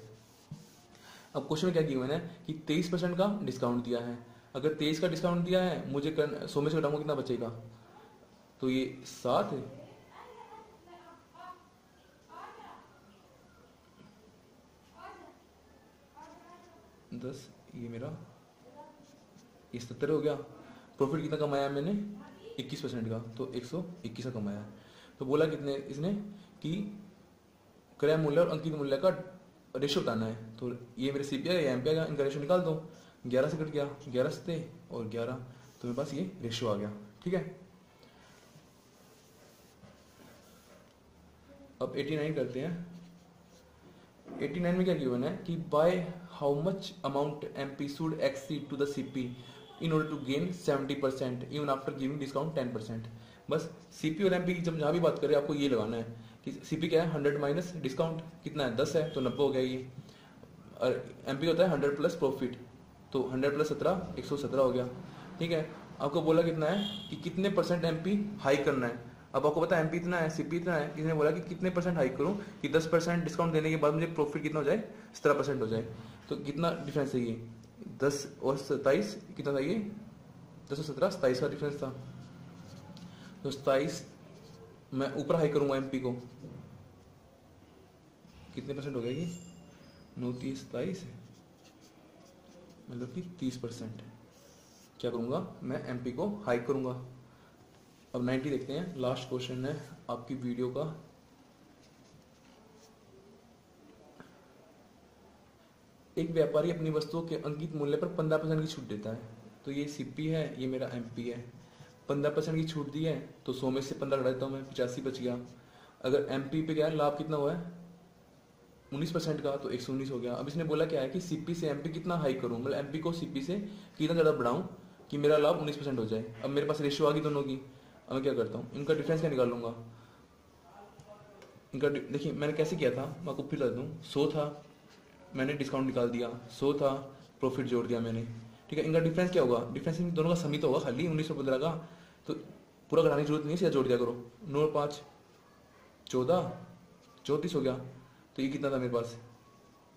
अब क्वेश्चन में क्या किया मैंने कि तेईस परसेंट का डिस्काउंट दिया है। अगर तेईस का डिस्काउंट दिया है मुझे कर, सौ में से घटाऊंगा कितना बचेगा, तो ये सात है, दस, ये मेरा ये सत्तर हो गया। प्रॉफिट कितना कमाया मैंने, इक्कीस परसेंट का, तो एक सौ इक्कीस का कमाया। तो बोला कितने इसने कि क्रय मूल्य और अंकित मूल्य का रेशियो बताना है। तो ये मेरे सी पी या एम पी आएगा, इनका रेशियो निकाल दो। ग्यारह से कट गया, ग्यारह से और ग्यारह, तो मेरे पास ये रेशियो आ गया, ठीक है। अब एटी नाइन करते हैं। एटी नाइन में क्या किया मैंने कि by how much amount MP should exceed to the CP in order to gain seventy percent even after giving discount ten percent. बस सीपी और एमपी की जब जहाँ भी बात करें आपको ये लगाना है कि सीपी क्या है, हंड्रेड माइनस डिस्काउंट कितना है दस है, तो नब्बे हो गया ये। और एमपी होता है हंड्रेड प्लस प्रॉफिट, तो हंड्रेड प्लस सत्रह एक सौ सत्रह हो गया, ठीक है। आपको बोला कितना है कि कितने परसेंट एमपी हाई करना है। अब आपको पता है एमपी इतना है, सीपी इतना है, इसने बोला कि कितने परसेंट हाइक करूं कि दस परसेंट डिस्काउंट देने के बाद मुझे प्रॉफिट कितना हो जाए, सत्रह परसेंट हो जाए। तो कितना डिफरेंस है ये, दस और सत्ताईस कितना था, ये दस और सत्रह सत्ताईस का डिफरेंस था। तो सत्ताईस मैं ऊपर हाइक करूंगा एमपी को, कितने परसेंट हो गया ये, नौ तीस सत्ताईस, मतलब कि तीस परसेंट क्या करूँगा मैं एमपी को हाइक करूँगा। अब नाइन्टी देखते हैं, लास्ट क्वेश्चन है आपकी वीडियो का। एक व्यापारी अपनी वस्तुओं के अंकित मूल्य पर पंद्रह परसेंट की छूट देता है। तो ये सीपी है, ये मेरा एमपी है। पंद्रह परसेंट की छूट दी है तो सौ में से पंद्रह घटा देता हूँ मैं, पचासी बच गया। अगर एमपी पे क्या है, लाभ कितना हुआ है उन्नीस परसेंट का, तो एक सौ उन्नीस हो गया। अब इसने बोला क्या है कि सीपी से एमपी कितना हाई करूँ, मतलब एमपी को सीपी से कितना ज़्यादा बढ़ाऊँ कि मेरा लाभ उन्नीस परसेंट हो जाए। अब मेरे पास रेशियो आ गई दोनों की। अब मैं क्या करता हूँ, इनका डिफरेंस क्या निकाल लूँगा, इनका देखिए मैंने कैसे किया था, मैं आपको फिर बता दूँ। सौ था, मैंने डिस्काउंट निकाल दिया, सौ था, प्रॉफिट जोड़ दिया मैंने, ठीक है। इनका डिफरेंस क्या होगा, डिफरेंस इन दोनों का सम ही तो होगा, खाली उन्नीस सौ पंद्रह का, तो पूरा घटाने की जरूरत नहीं है, जोड़ दिया करो। नौ पाँच चौदह चौंतीस हो गया। तो ये कितना था मेरे पास,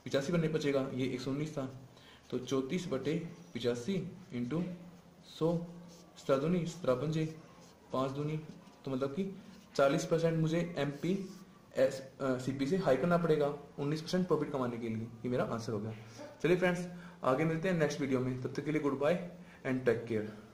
पिचासी बनने बचेगा, ये एक सौ उन्नीस था, तो चौंतीस बटे पिचासी इंटू सौ, सत्रह दूनी सत्रह पंजे पाँच दूनी, तो मतलब कि चालीस परसेंट मुझे एमपी एस सीपी से हाई करना पड़ेगा उन्नीस परसेंट प्रॉफिट कमाने के लिए। ये मेरा आंसर हो गया। चलिए फ्रेंड्स, आगे मिलते हैं नेक्स्ट वीडियो में, तब तक के लिए good bye and take care.